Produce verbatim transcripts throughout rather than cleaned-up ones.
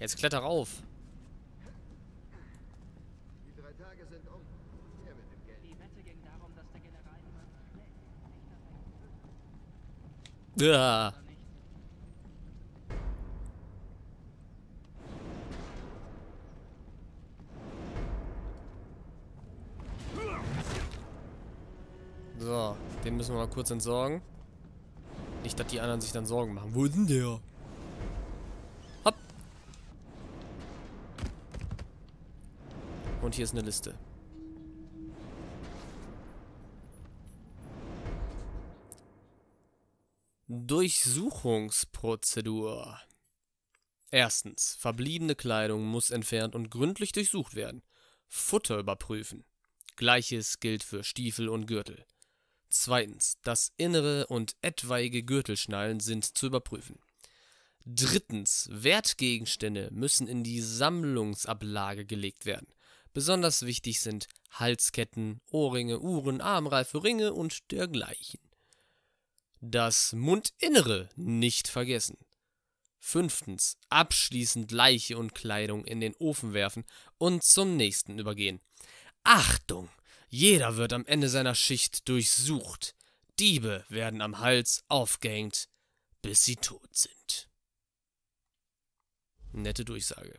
Jetzt kletter rauf. Die drei Tage sind um. Her mit dem Geld. Die Wette ging darum, dass der General niemand schlägt. So, den müssen wir mal kurz entsorgen. Nicht, dass die anderen sich dann Sorgen machen. Wo ist denn der? Hopp. Und hier ist eine Liste. Durchsuchungsprozedur. Erstens. Verbliebene Kleidung muss entfernt und gründlich durchsucht werden. Futter überprüfen. Gleiches gilt für Stiefel und Gürtel. Zweitens, das Innere und etwaige Gürtelschnallen sind zu überprüfen. Drittens, Wertgegenstände müssen in die Sammlungsablage gelegt werden. Besonders wichtig sind Halsketten, Ohrringe, Uhren, armreife Ringe und dergleichen. Das Mundinnere nicht vergessen. Fünftens, abschließend Leiche und Kleidung in den Ofen werfen und zum nächsten übergehen. Achtung! Jeder wird am Ende seiner Schicht durchsucht. Diebe werden am Hals aufgehängt, bis sie tot sind. Nette Durchsage.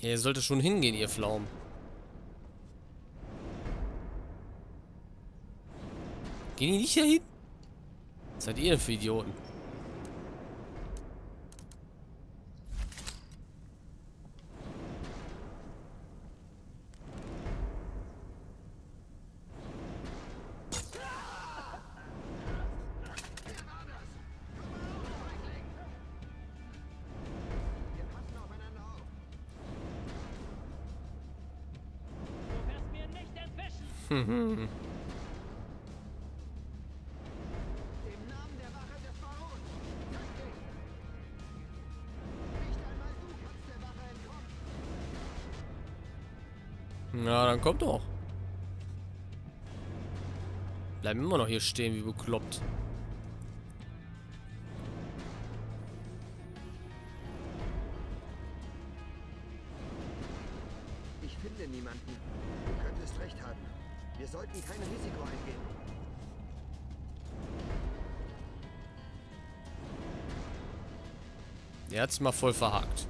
Ja, ihr solltet schon hingehen, ihr Pflaumen. Gehen die nicht hier hin? Was seid ihr denn für Idioten? Im Namen der Wache des Barons, sag ich. Nicht einmal du kannst der Wache entkommen. Na, dann kommt doch. Bleiben immer noch hier stehen, wie bekloppt. Ich finde niemanden. Du könntest recht haben. Wir sollten kein Risiko eingehen. Der hat's mal voll verhakt.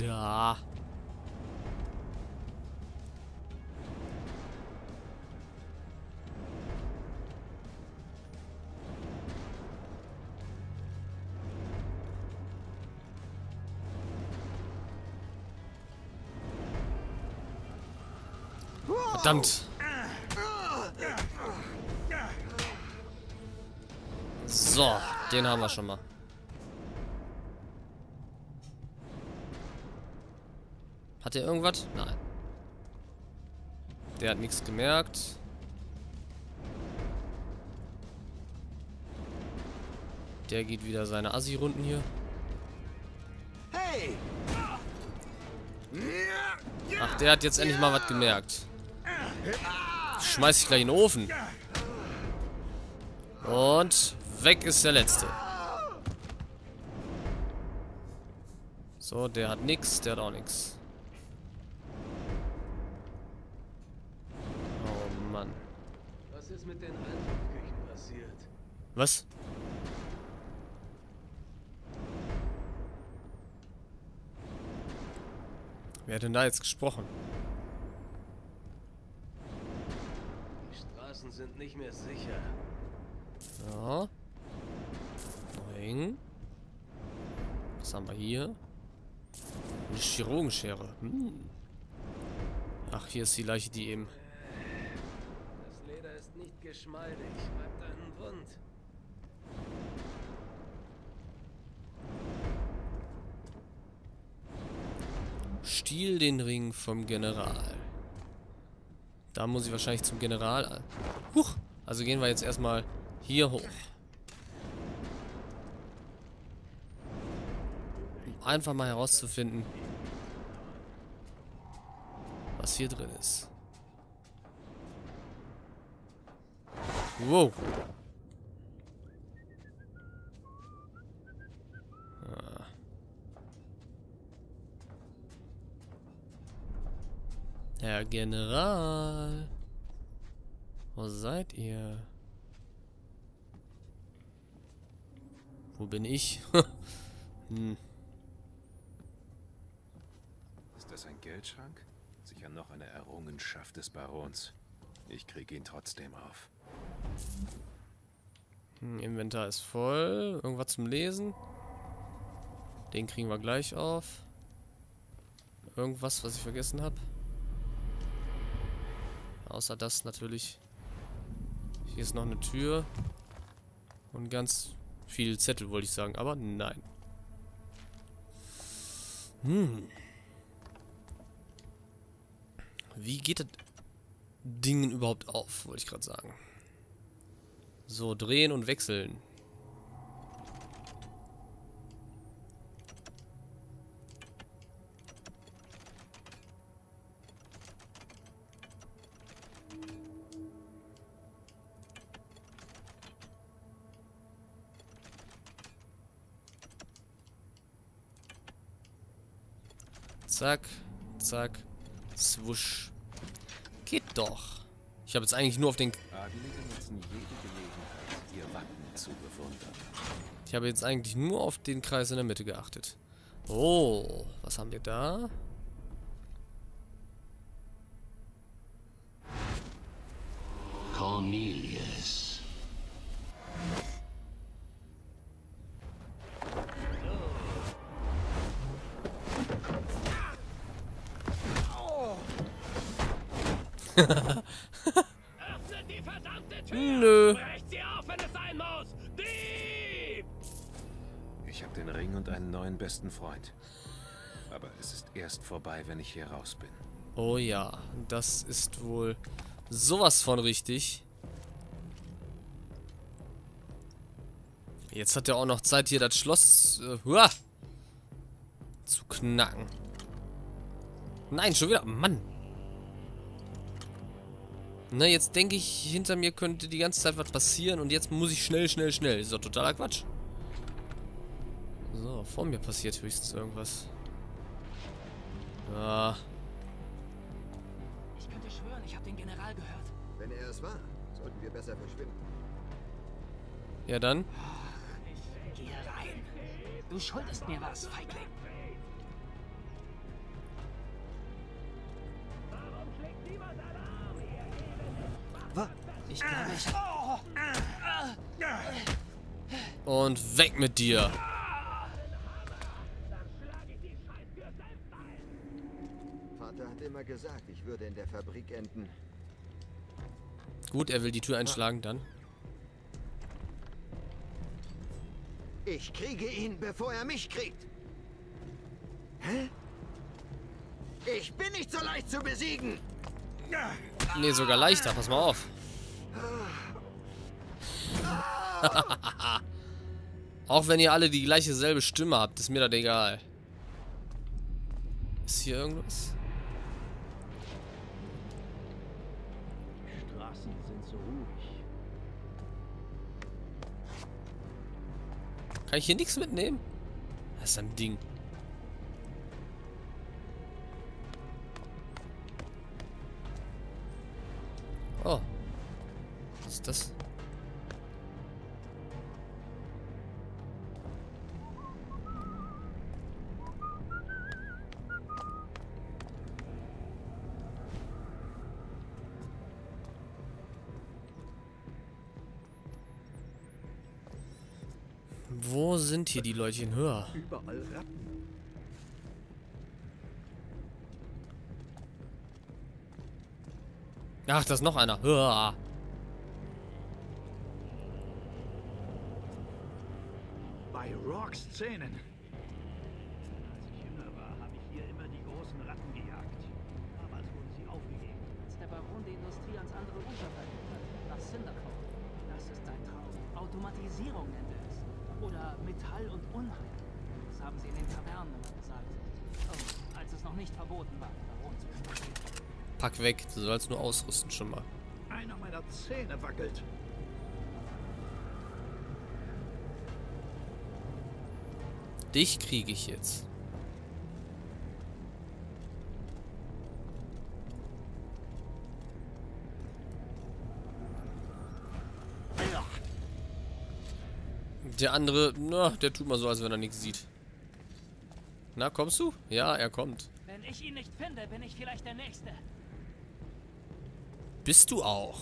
Ja. Verdammt. So, den haben wir schon mal. Hat er irgendwas? Nein. Der hat nichts gemerkt. Der geht wieder seine Assi-Runden hier. Ach, der hat jetzt endlich mal was gemerkt. Schmeiß ich gleich in den Ofen. Und weg ist der letzte. So, der hat nix, der hat auch nix. Oh Mann. Was ist mit den Altküchen passiert? Was? Wer hat denn da jetzt gesprochen? Straßen sind nicht mehr sicher. Ja. Nein. Was haben wir hier? Eine Chirurgenschere. Hm. Ach, hier ist die Leiche, die eben... Das Leder ist nicht geschmeidig. Bleibt einen Wund. Stiehl den Ring vom General. Da muss ich wahrscheinlich zum General an. Huch! Also gehen wir jetzt erstmal hier hoch. Um einfach mal herauszufinden, was hier drin ist. Wow! Herr General, wo seid ihr? Wo bin ich? Hm. Ist das ein Geldschrank? Sicher noch eine Errungenschaft des Barons. Ich kriege ihn trotzdem auf. Hm, Inventar ist voll. Irgendwas zum Lesen? Den kriegen wir gleich auf. Irgendwas, was ich vergessen habe? Außer das natürlich. Hier ist noch eine Tür. Und ganz viel Zettel, wollte ich sagen. Aber nein. Hm. Wie geht das Ding überhaupt auf, wollte ich gerade sagen. So, drehen und wechseln. Zack, zack, swusch. Geht doch. Ich habe jetzt eigentlich nur auf den... Ich habe jetzt eigentlich nur auf den Kreis in der Mitte geachtet. Oh, was haben wir da? Cornelius. Öffnet die verdammte Tür! Nö. Brecht sie auf, wenn es sein muss! Dieb! Ich habe den Ring und einen neuen besten Freund. Aber es ist erst vorbei, wenn ich hier raus bin. Oh ja, das ist wohl sowas von richtig. Jetzt hat er auch noch Zeit, hier das Schloss äh, hua, zu knacken. Nein, schon wieder. Mann! Na, jetzt denke ich, hinter mir könnte die ganze Zeit was passieren und jetzt muss ich schnell, schnell, schnell. Ist doch totaler Quatsch. So, vor mir passiert höchstens irgendwas. Ah. Ich könnte schwören, ich habe den General gehört. Wenn er es war, sollten wir besser verschwinden. Ja, dann? Ach, geh rein. Du schuldest mir was, Feigling. Ich glaube, ich... Und weg mit dir. Vater hat immer gesagt, ich würde in der Fabrik enden. Gut, er will die Tür einschlagen, dann. Ich kriege ihn, bevor er mich kriegt. Hä? Ich bin nicht so leicht zu besiegen. Nee, sogar leichter. Pass mal auf. Auch wenn ihr alle die gleiche selbe Stimme habt, ist mir das egal. Ist hier irgendwas? Straßen sind so ruhig. Kann ich hier nichts mitnehmen? Das ist ein Ding. Oh. Was ist das? Wo sind hier die Leutchen höher? Überall Ratten. Ach, da ist noch einer. Höher. Bei Rocks Zähnen. Als ich jünger war, habe ich hier immer die großen Ratten gejagt. Damals wurden sie aufgegeben. Als der Baron die Industrie ans andere Ufer verlegt hat, nach Cinderford. Das ist sein Traum. Automatisierung nennt er es. Oder Metall und Unheil. Das haben sie in den Tavernen immer gesagt. Oh, als es noch nicht verboten war, den Baron zu spielen. Pack weg, du sollst nur ausrüsten schon mal. Einer meiner Zähne wackelt. Dich kriege ich jetzt. Der andere, na, der tut mal so, als wenn er nichts sieht. Na, kommst du? Ja, er kommt. Wenn ich ihn nicht finde, bin ich vielleicht der Nächste. Bist du auch?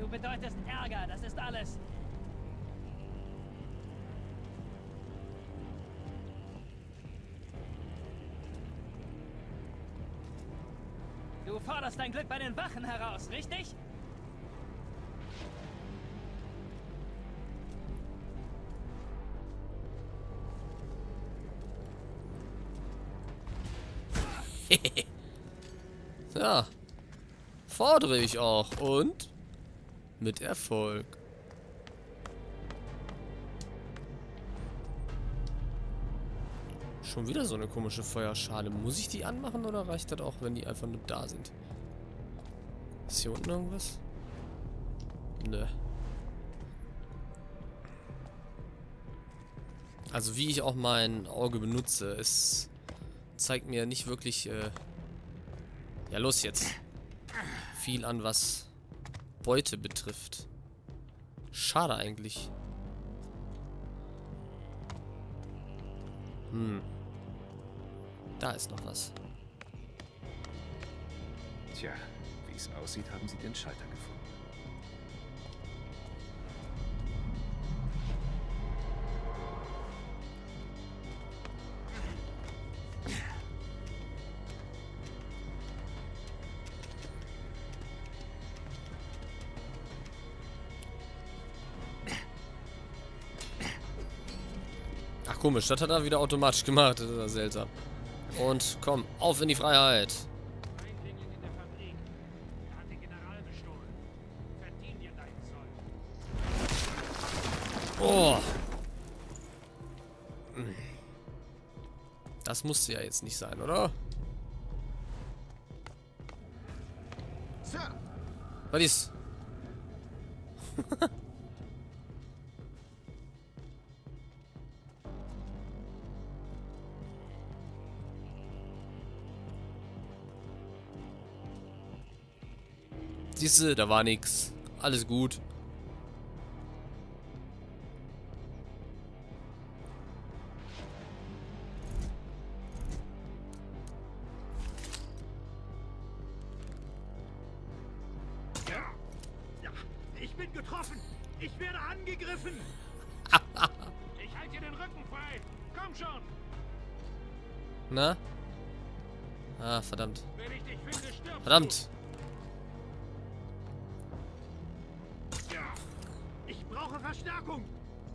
Du bedeutest Ärger, das ist alles. Du forderst dein Glück bei den Wachen heraus, richtig? Ja. Fordere ich auch und mit Erfolg. Schon wieder so eine komische Feuerschale. Muss ich die anmachen oder reicht das auch, wenn die einfach nur da sind? Ist hier unten irgendwas? Nö. Also wie ich auch mein Auge benutze, es zeigt mir nicht wirklich... Äh ja, los jetzt. Viel an, was Beute betrifft. Schade eigentlich. Hm. Da ist noch was. Tja, wie es aussieht, haben sie den Schalter gefunden. Komisch, das hat er wieder automatisch gemacht, das ist seltsam. Und komm, auf in die Freiheit. Oh. Das musste ja jetzt nicht sein, oder? Was ist? Siehste, da war nix. Alles gut. Ich bin getroffen. Ich werde angegriffen. Ich halte dir den Rücken frei. Komm schon. Na? Ah, verdammt. Wenn ich dich finde, stirbst. Verdammt. Verstärkung!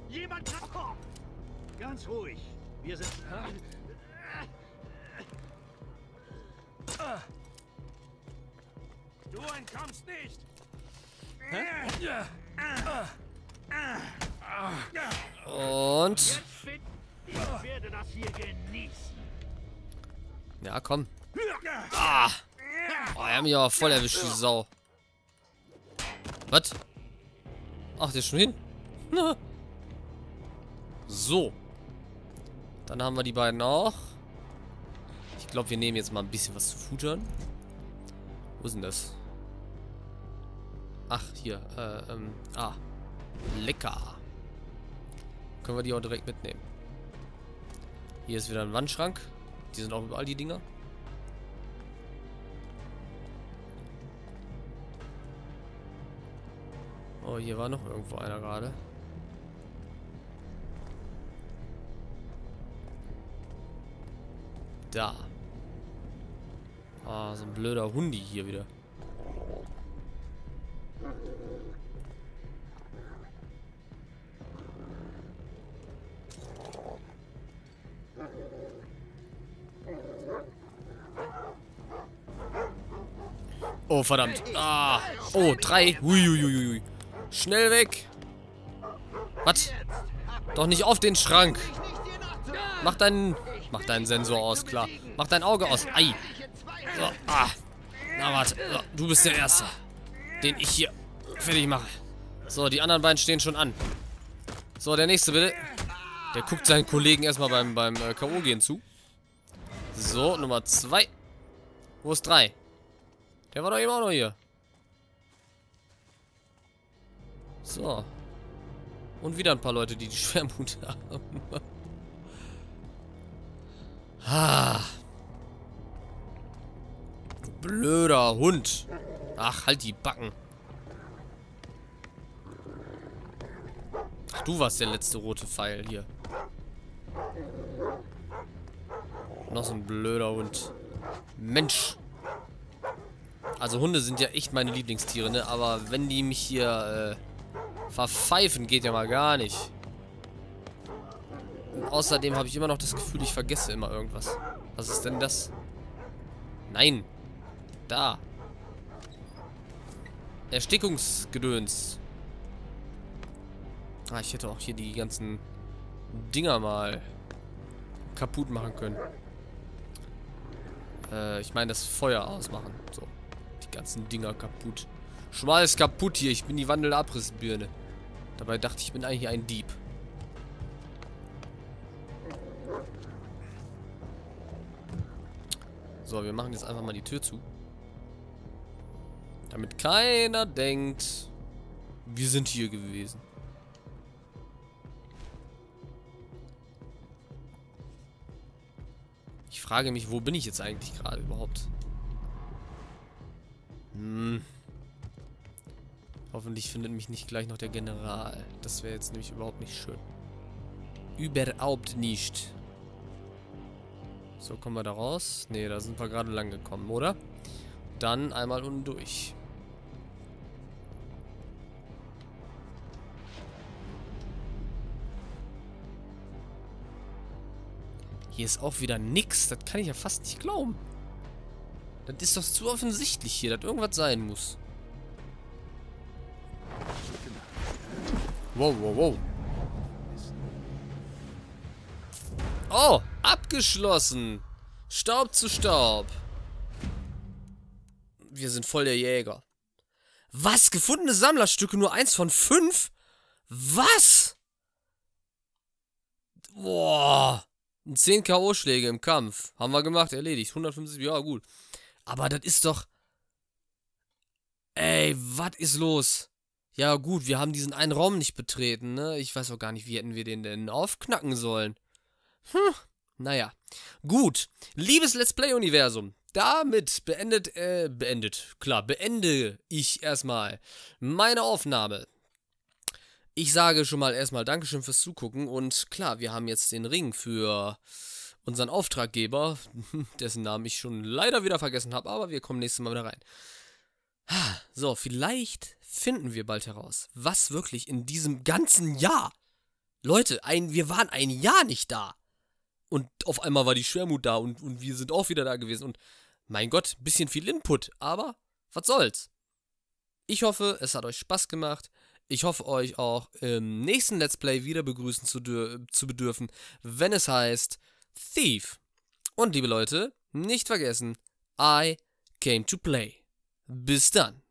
Jemand kann... Oh. Ganz ruhig. Wir sind... Du entkommst nicht! Und... Ich werde das hier genießen. Ja, komm. Ah. Oh, er hat mich aber voll erwischt, die Sau. Was? Ach, der ist schon hin? So. Dann haben wir die beiden auch. Ich glaube, wir nehmen jetzt mal ein bisschen was zu futtern. Wo ist denn das? Ach, hier. Äh, ähm, ah. Lecker. Können wir die auch direkt mitnehmen. Hier ist wieder ein Wandschrank. Die sind auch überall, die Dinger. Oh, hier war noch irgendwo einer gerade. da. Ah, so ein blöder Hundi hier wieder. Oh, verdammt. Ah. Oh, drei. Huiuiuiui. Schnell weg. Was? Doch nicht auf den Schrank. Mach deinen... Mach deinen Sensor aus, klar. Mach dein Auge aus. Ei. So, ah. Na, warte. So, du bist der Erste, den ich hier fertig mache. So, die anderen beiden stehen schon an. So, der Nächste, bitte. Der guckt seinen Kollegen erstmal beim, beim äh, K O gehen zu. So, Nummer zwei. Wo ist drei? Der war doch eben auch noch hier. So. Und wieder ein paar Leute, die die Schwermut haben. Ha. Blöder Hund. Ach, halt die Backen. Ach, du warst der letzte rote Pfeil hier. Noch so ein blöder Hund. Mensch. Also Hunde sind ja echt meine Lieblingstiere, ne? Aber wenn die mich hier äh, verpfeifen, geht ja mal gar nicht. Und außerdem habe ich immer noch das Gefühl, ich vergesse immer irgendwas. Was ist denn das? Nein. Da. Erstickungsgedöns. Ah, ich hätte auch hier die ganzen Dinger mal kaputt machen können. Äh, ich meine das Feuer ausmachen. So. Die ganzen Dinger kaputt. Schon mal ist kaputt hier. Ich bin die wandelnde Abrissbirne. Dabei dachte ich, ich bin eigentlich ein Dieb. So, wir machen jetzt einfach mal die Tür zu. Damit keiner denkt, wir sind hier gewesen. Ich frage mich, wo bin ich jetzt eigentlich gerade überhaupt? Hm. Hoffentlich findet mich nicht gleich noch der General. Das wäre jetzt nämlich überhaupt nicht schön. Überhaupt nicht. So, kommen wir da raus? Ne, da sind wir gerade lang gekommen, oder? Dann einmal unten durch. Hier ist auch wieder nix. Das kann ich ja fast nicht glauben. Das ist doch zu offensichtlich hier, dass irgendwas sein muss. Wow, wow, wow. Oh, abgeschlossen. Staub zu Staub. Wir sind voll der Jäger. Was? Gefundene Sammlerstücke, nur eins von fünf? Was? Boah. zehn K O-Schläge im Kampf. Haben wir gemacht, erledigt. hundertfünfzig, ja gut. Aber das ist doch... Ey, was ist los? Ja gut, wir haben diesen einen Raum nicht betreten, ne? Ich weiß auch gar nicht, wie hätten wir den denn aufknacken sollen. Hm, naja. Gut, liebes Let's Play-Universum, damit beendet, äh, beendet, klar, beende ich erstmal meine Aufnahme. Ich sage schon mal erstmal Dankeschön fürs Zugucken und klar, wir haben jetzt den Ring für... unseren Auftraggeber, dessen Namen ich schon leider wieder vergessen habe, aber wir kommen nächstes Mal wieder rein. So, vielleicht finden wir bald heraus, was wirklich in diesem ganzen Jahr... Leute, ein, wir waren ein Jahr nicht da. Und auf einmal war die Schwermut da und, und wir sind auch wieder da gewesen. Und mein Gott, ein bisschen viel Input, aber was soll's. Ich hoffe, es hat euch Spaß gemacht. Ich hoffe, euch auch im nächsten Let's Play wieder begrüßen zu, zu bedürfen, wenn es heißt... Thief. Und liebe Leute, nicht vergessen, I came to play. Bis dann.